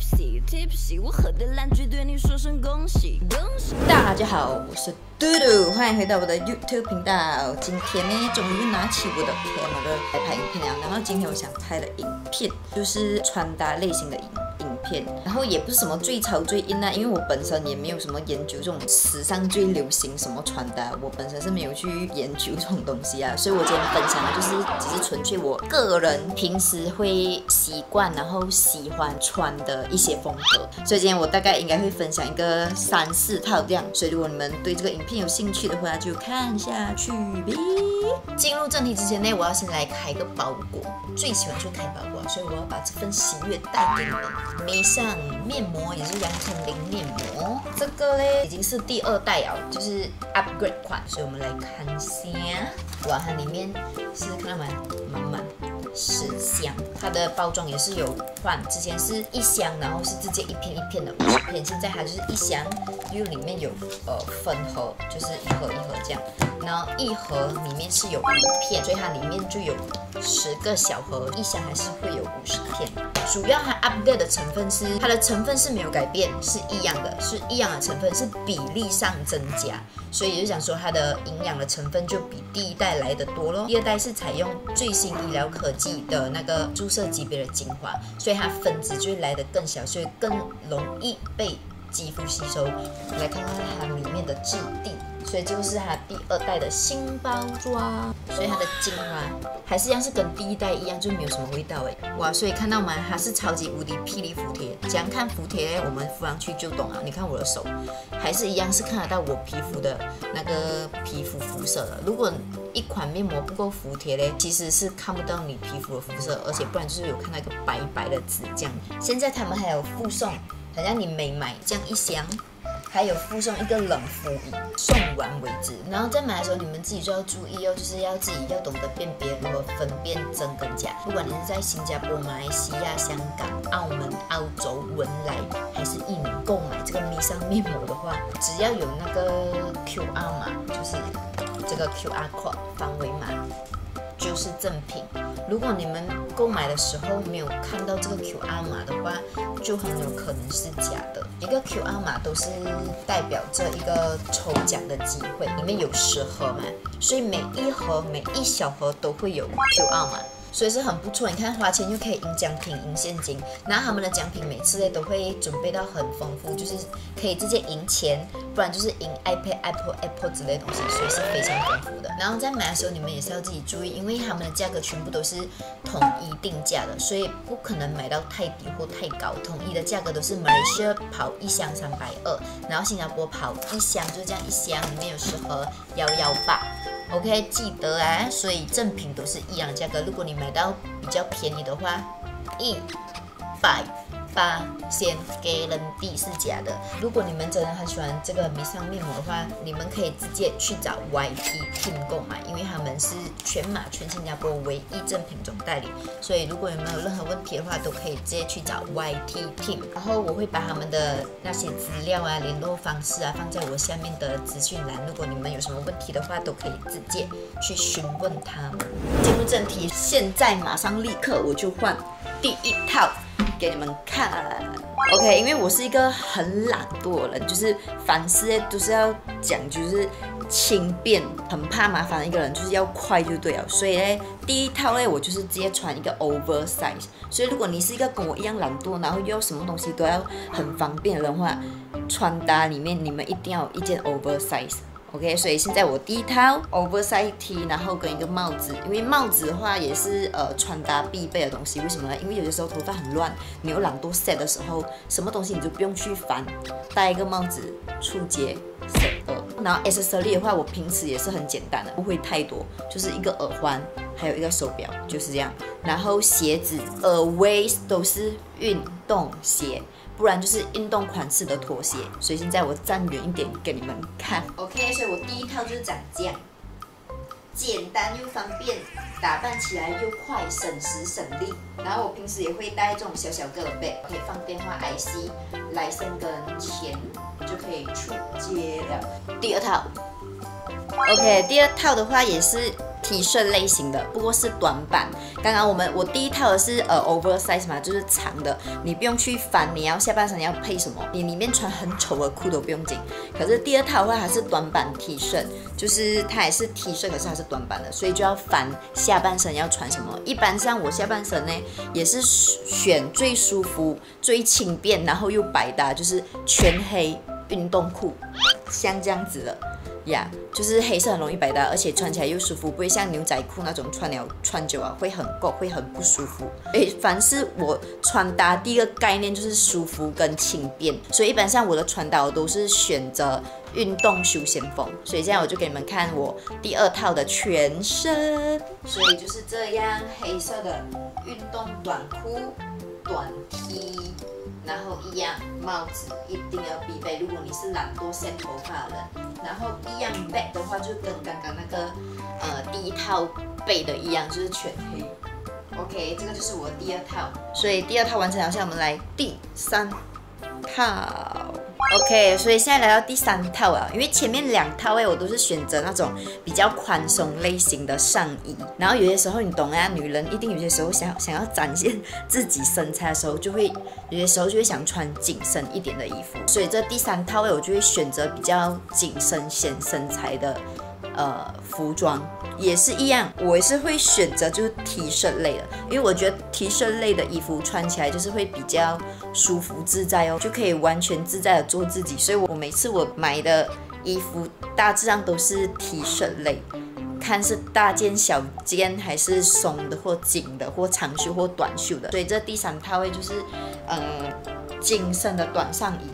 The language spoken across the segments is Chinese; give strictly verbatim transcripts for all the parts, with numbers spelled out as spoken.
tipsy tipsy， 我喝的烂醉，对你说声恭喜恭喜。大家好，我是嘟嘟，欢迎回到我的 YouTube 频道。今天呢，终于拿起我的 camera 来拍影片了。然后今天我想拍的影片就是穿搭类型的影片。 然后也不是什么最潮最硬啊，因为我本身也没有什么研究这种时尚最流行什么穿搭，我本身是没有去研究这种东西啊，所以我今天分享的就是只是纯粹我个人平时会习惯，然后喜欢穿的一些风格，所以今天我大概应该会分享一个三四套这样，所以如果你们对这个影片有兴趣的话，就看下去呗。 进入正题之前呢，我要先来开个包裹，最喜欢就开包裹，所以我要把这份喜悦带给你们。眉上面膜也是杨丞琳面膜，这个嘞已经是第二代了，就是 upgrade 款，所以我们来看一下，哇，它里面是看到吗？满满十箱，它的包装也是有换，之前是一箱，然后是直接一片一片的五十片，现在它就是一箱，因为里面有呃分盒，就是一盒一盒这样。 然后一盒里面是有五片，所以它里面就有十个小盒，一箱还是会有五十片。主要它 upgrade 的成分是它的成分是没有改变，是一样的，是一样的成分，是比例上增加，所以就想说它的营养的成分就比第一代来的多咯。第二代是采用最新医疗科技的那个注射级别的精华，所以它分子就会来的更小，所以更容易被肌肤吸收。来看看它里面的质地。 所以这个是它第二代的新包装，所以它的精华还是一样，是跟第一代一样，就没有什么味道哎。哇，所以看到吗？它是超级无敌霹雳服帖，怎样看服帖呢？我们敷上去就懂了。你看我的手，还是一样是看得到我皮肤的那个皮肤肤色的。如果一款面膜不够服帖嘞，其实是看不到你皮肤的肤色，而且不然就是有看到一个白白的纸这样。现在他们还有附送，好像你每买这样一箱。 还有附送一个冷敷椅，送完为止。然后在买的时候，你们自己就要注意哦，就是要自己要懂得辨别如何分辨真跟假。不管你是在新加坡、马来西亚、香港、澳门、澳洲、文莱还是印尼购买这个迷尚面膜的话，只要有那个 Q R 码，就是这个 Q R code 防伪码，就是正品。如果你们购买的时候没有看到这个 Q R 码的话，就很有可能是假的。 一个 Q R 码都是代表着一个抽奖的机会，里面有十盒嘛，所以每一盒每一小盒都会有 Q R 码，所以是很不错。你看花钱又可以赢奖品、赢现金，然后他们的奖品每次都会准备到很丰富，就是可以直接赢钱，不然就是赢 iPad、Apple、Apple 之类的东西，所以是非常丰富的。然后在买的时候你们也是要自己注意，因为他们的价格全部都是统一定价的，所以不可能买到太低或太高，统一的价格都是马来西亚跑。 一箱三百二，然后新加坡跑一箱就这样一箱，里面有十盒幺幺八 ，OK 记得啊，所以正品都是一样的价格。如果你买到比较便宜的话，一百八先给人币是假的。如果你们真的很喜欢这个迷尚面膜的话，你们可以直接去找 Y T Team 购买，因为他们是全马全新加坡唯一正品总代理。所以如果你们有任何问题的话，都可以直接去找 Y T Team。然后我会把他们的那些资料啊、联络方式啊放在我下面的资讯栏。如果你们有什么问题的话，都可以直接去询问他们。进入正题，现在马上立刻我就换第一套。 给你们看 ，OK， 因为我是一个很懒惰的人，就是凡事都是要讲究就是轻便，很怕麻烦的一个人，就是要快就对了。所以呢，第一套呢，我就是直接穿一个 oversize。所以如果你是一个跟我一样懒惰，然后又要什么东西都要很方便的话，穿搭里面你们一定要有一件 oversize。 OK， 所以现在我第一套 oversize T， 然后跟一个帽子，因为帽子的话也是呃穿搭必备的东西。为什么呢？因为有些时候头发很乱，你又懒惰 set 的时候，什么东西你就不用去烦，戴一个帽子出街 set 二。然后 accessory 的话，我平时也是很简单的，不会太多，就是一个耳环，还有一个手表，就是这样。然后鞋子 ，always 都是运动鞋。 不然就是运动款式的拖鞋，所以现在我站远一点给你们看。OK， 所以我第一套就是长这样，简单又方便，打扮起来又快，省时省力。然后我平时也会带这种小小个的背，可以放电话 I C、来生跟钱就可以出街了。第二套 ，OK， 第二套的话也是体盛类型的，不过是短版。刚刚我们我第一套的是呃 oversize 嘛，就是长的，你不用去烦你要下半身你要配什么，你里面穿很丑的裤都不用紧。可是第二套的话还是短版体盛，就是它也是体盛，可是它是短版的，所以就要烦下半身要穿什么。一般像我下半身呢，也是选最舒服、最轻便，然后又百搭，就是全黑运动裤，像这样子的。 呀， yeah, 就是黑色很容易百搭，而且穿起来又舒服，不会像牛仔裤那种穿了穿久啊会很够，会很不舒服。诶，凡是我穿搭第一个概念就是舒服跟轻便，所以一般上我的穿搭我都是选择运动休闲风。所以现在我就给你们看我第二套的全身，所以就是这样，黑色的运动短裤、短 T。 然后一样，帽子一定要必备。如果你是懒惰剪头发的人，然后一样 bag 的话，就跟刚刚那个呃第一套备的一样，就是全黑。OK， 这个就是我第二套。所以第二套完成了，现在我们来第三套。 OK， 所以现在来到第三套啊，因为前面两套哎，我都是选择那种比较宽松类型的上衣，然后有些时候你懂啊，女人一定有些时候想想要展现自己身材的时候，就会有些时候就会想穿紧身一点的衣服，所以这第三套哎，我就会选择比较紧身显身材的呃服装。 也是一样，我也是会选择就是 T 恤类的，因为我觉得 T 恤类的衣服穿起来就是会比较舒服自在哦，就可以完全自在的做自己。所以我每次我买的衣服大致上都是 T 恤类，看是大件小件还是松的或紧的或长袖或短袖的。所以这第三套位就是嗯紧身的短上衣。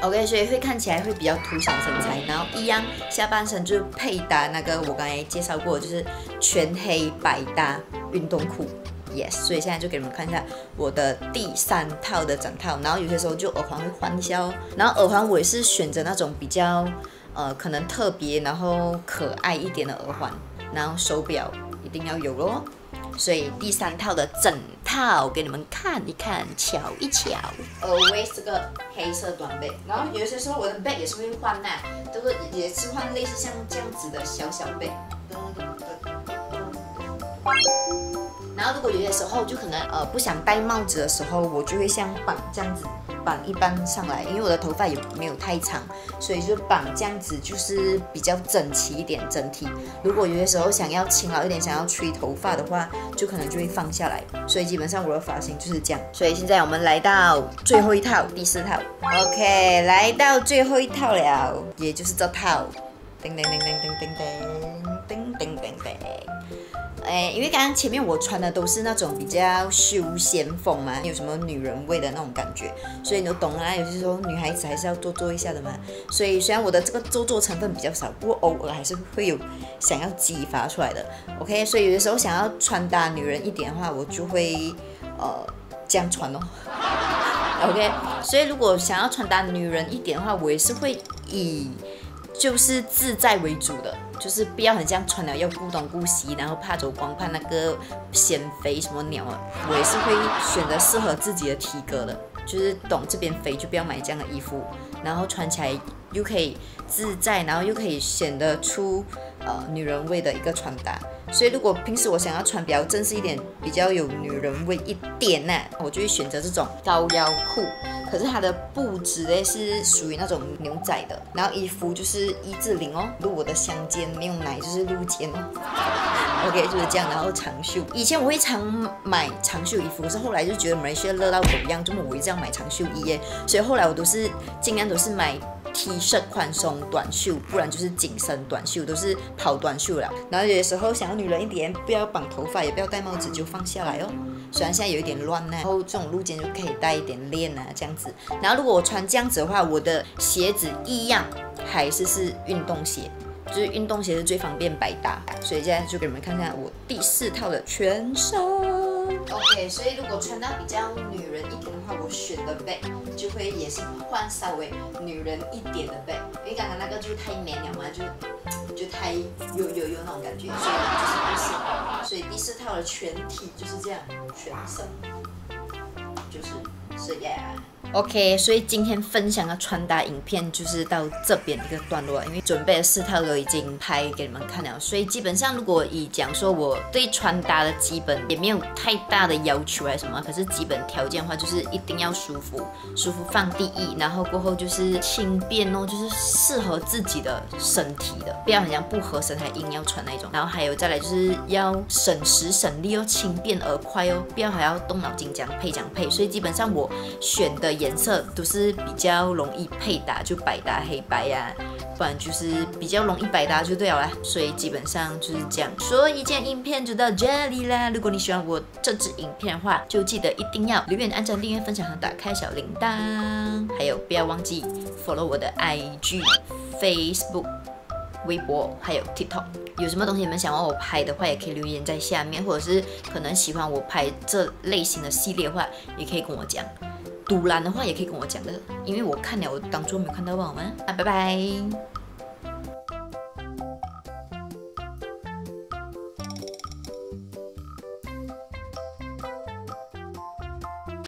OK， 所以会看起来会比较凸显身材，然后一样下半身就是配搭那个我刚才介绍过，就是全黑百搭运动裤 ，yes。所以现在就给你们看一下我的第三套的整套，然后有些时候就耳环会换一下哦。然后耳环我也是选择那种比较呃可能特别然后可爱一点的耳环，然后手表一定要有咯。所以第三套的整套给你们看一看，瞧一瞧。always 这个黑色短 bag， 然后有些时候我的 bag 也是会换呐、啊，这个也是换类似像这样子的小小 bag。然后如果有些时候就可能呃不想戴帽子的时候，我就会像绑这样子绑一般上来，因为我的头发也没有太长，所以就绑这样子就是比较整齐一点整体。如果有些时候想要勤劳一点，想要吹头发的话，就可能就会放下来。所以基本上我的发型就是这样。所以现在我们来到最后一套，第四套。OK， 来到最后一套了，也就是这套。叮叮叮叮叮叮叮叮叮叮叮。 哎，因为刚刚前面我穿的都是那种比较休闲风嘛，有什么女人味的那种感觉，所以你都懂啦。有些时候女孩子还是要做作一下的嘛。所以虽然我的这个做作成分比较少，不过偶尔还是会有想要激发出来的。OK， 所以有些时候想要穿搭女人一点的话，我就会呃这样穿哦。OK， 所以如果想要穿搭女人一点的话，我也是会以。 就是自在为主的，就是不要很像穿了要顾东顾西，然后怕走光，怕那个显肥什么鸟啊。我也是会选择适合自己的体格的，就是懂这边肥就不要买这样的衣服，然后穿起来又可以自在，然后又可以显得出呃女人味的一个穿搭。所以如果平时我想要穿比较正式一点，比较有女人味一点呢、啊，我就会选择这种高腰裤。 可是它的布质呢是属于那种牛仔的，然后衣服就是一字领哦，露我的香肩，没有奶就是露肩哦。OK， 就是这样，然后长袖。以前我会常买长袖衣服，可是后来就觉得马来西亚热到狗一样，这么我一直要买长袖衣耶，所以后来我都是尽量都是买 T 恤宽松短袖，不然就是紧身短袖，都是跑短袖了。然后有的时候想要女人一点，不要绑头发，也不要戴帽子，就放下来哦。 虽然现在有一点乱呢、啊，然后这种露肩就可以带一点链啊，这样子。然后如果我穿这样子的话，我的鞋子一样还是是运动鞋，就是运动鞋是最方便百搭。所以现在就给你们看看我第四套的全身。OK， 所以如果穿到比较女人一点的话，我选的 bag 就会也是换稍微女人一点的 bag， 因为刚刚那个就太 man 了嘛，就就太有有有那种感觉，所以就是不适合。 所以第四套的全体就是这样，全身就是这样。OK， 所以今天分享的穿搭影片就是到这边一个段落了，因为准备的四套都已经拍给你们看了，所以基本上如果以讲说我对穿搭的基本也没有太大的要求还是什么，可是基本条件的话就是一定要舒服，舒服放第一，然后过后就是轻便哦，就是适合自己的身体的，不要很像不合身还硬要穿那种。然后还有再来就是要省时省力哦，轻便而快哦，不要还要动脑筋讲配讲配，所以基本上我选的颜色都是比较容易配搭，就百搭黑白呀、啊，不然就是比较容易百搭就对了啦。所以基本上就是这样，所以一件影片就到这里啦。如果你喜欢我这支影片的话，就记得一定要留言、按赞、订阅、分享和打开小铃铛，还有不要忘记 follow 我的 I G、Facebook、微博还有 TikTok。有什么东西你们想要我拍的话，也可以留言在下面，或者是可能喜欢我拍这类型的系列的话，也可以跟我讲。独蓝的话也可以跟我讲的，因为我看了，我当初没有看到，好吗？啊，拜拜。